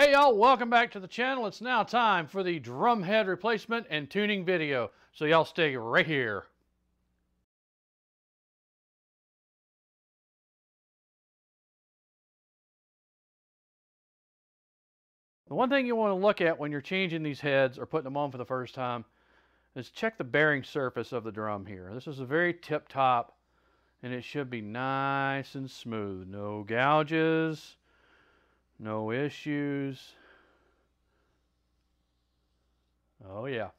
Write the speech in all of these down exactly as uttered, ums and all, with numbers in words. Hey y'all, welcome back to the channel. It's now time for the drumhead replacement and tuning video, so y'all stay right here. The one thing you want to look at when you're changing these heads or putting them on for the first time is check the bearing surface of the drum here. This is a very tip top and it should be nice and smooth. No gouges, no issues. Oh yeah,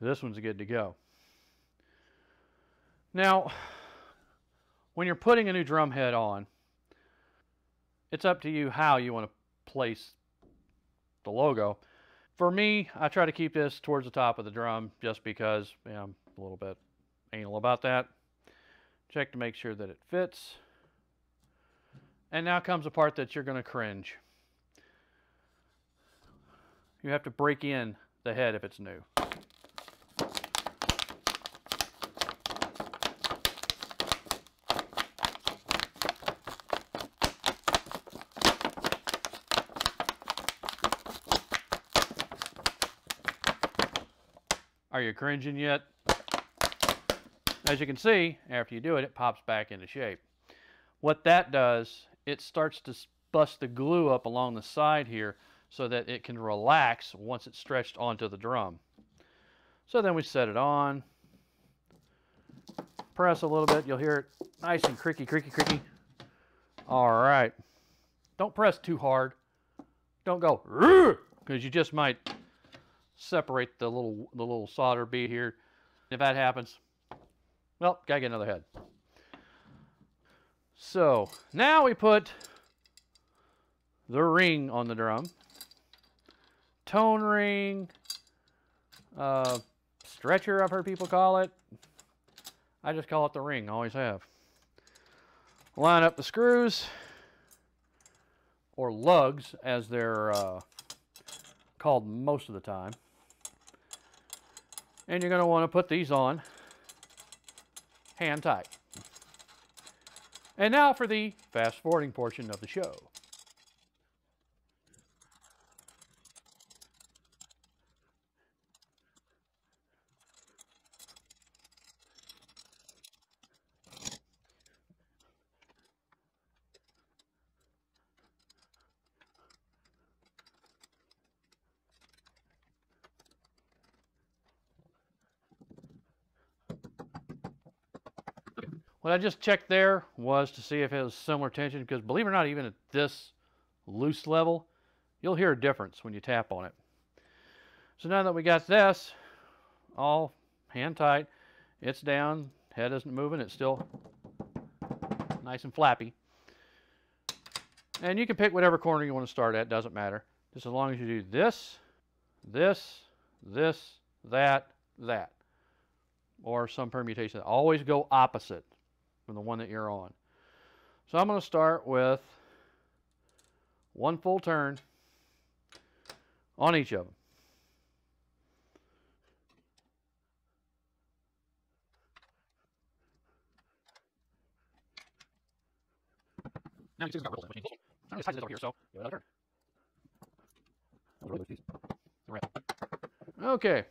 this one's good to go. Now, when you're putting a new drum head on, it's up to you how you want to place the logo. For me, I try to keep this towards the top of the drum just because, you know, I'm a little bit anal about that. Check to make sure that it fits. And now comes the part that you're going to cringe. You have to break in the head if it's new. Are you cringing yet? As you can see, after you do it, it pops back into shape. What that does, it starts to bust the glue up along the side here so that it can relax once it's stretched onto the drum. So then we set it on, press a little bit, you'll hear it nice and creaky, creaky, creaky. All right, don't press too hard. Don't go, because you just might separate the little, the little solder bead here. If that happens, well, gotta get another head. So now we put the ring on the drum. Tone ring, uh, stretcher, I've heard people call it. I just call it the ring, always have. Line up the screws, or lugs as they're uh, called most of the time. And you're gonna wanna put these on hand tight. And now for the fast-forwarding portion of the show. What I just checked there was to see if it was similar tension, because believe it or not, even at this loose level, you'll hear a difference when you tap on it. So now that we got this all hand tight, it's down, head isn't moving, it's still nice and flappy. And you can pick whatever corner you want to start at, doesn't matter. Just as long as you do this, this, this, that, that, or some permutation. Always go opposite from the one that you're on. So I'm going to start with one full turn on each of them. Now you see it's got ripples, which means I'm going to tighten this over here, so give it another turn. Okay.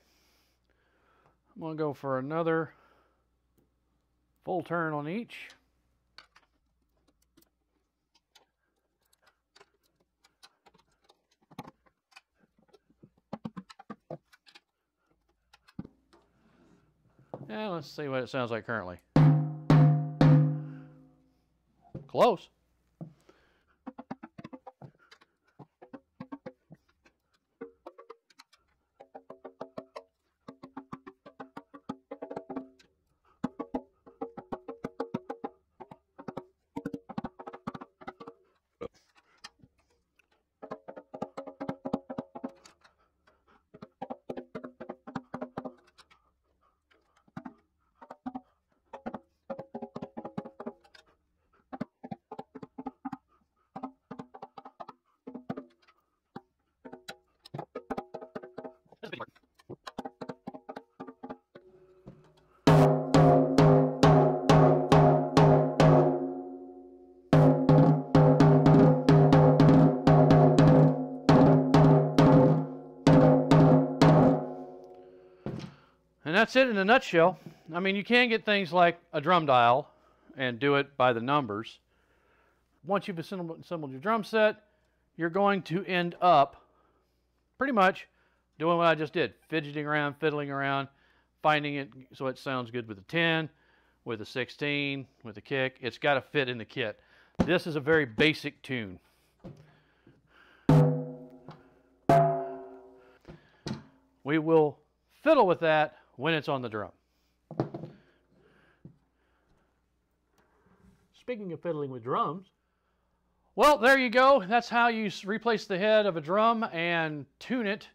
I'm going to go for another full turn on each. And let's see what it sounds like currently. Close. that's it in a nutshell. I mean, you can get things like a drum dial and do it by the numbers. Once you've assembled your drum set, you're going to end up pretty much doing what I just did, fidgeting around, fiddling around, finding it so it sounds good with a ten, with a sixteen, with a kick. It's got to fit in the kit. This is a very basic tune. We will fiddle with that when it's on the drum. Speaking of fiddling with drums, well, there you go. That's how you replace the head of a drum and tune it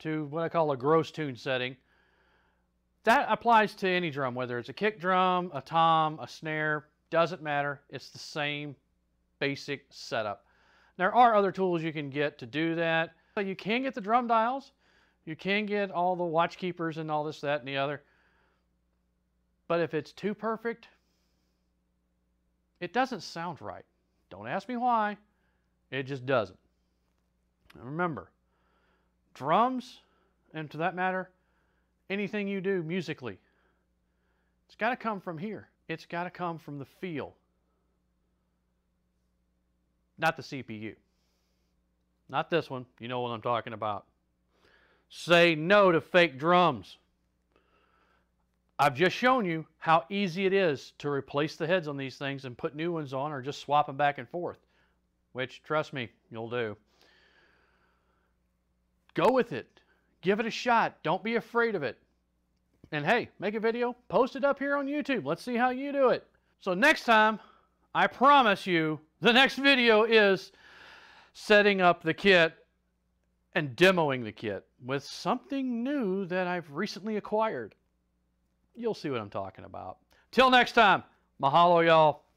to what I call a gross tune setting. That applies to any drum, whether it's a kick drum, a tom, a snare, doesn't matter. It's the same basic setup. There are other tools you can get to do that. So you can get the drum dials. You can get all the watch keepers and all this, that, and the other. But if it's too perfect, it doesn't sound right. Don't ask me why. It just doesn't. Now remember, drums, and to that matter, anything you do musically, it's got to come from here. It's got to come from the feel, not the C P U. Not this one. You know what I'm talking about. Say no to fake drums. I've just shown you how easy it is to replace the heads on these things and put new ones on, or just swap them back and forth, which, trust me, you'll do. Go with it. Give it a shot. Don't be afraid of it. And hey, make a video, post it up here on YouTube. Let's see how you do it. So next time, I promise you, the next video is setting up the kit and demoing the kit with something new that I've recently acquired. You'll see what I'm talking about. Till next time, mahalo, y'all.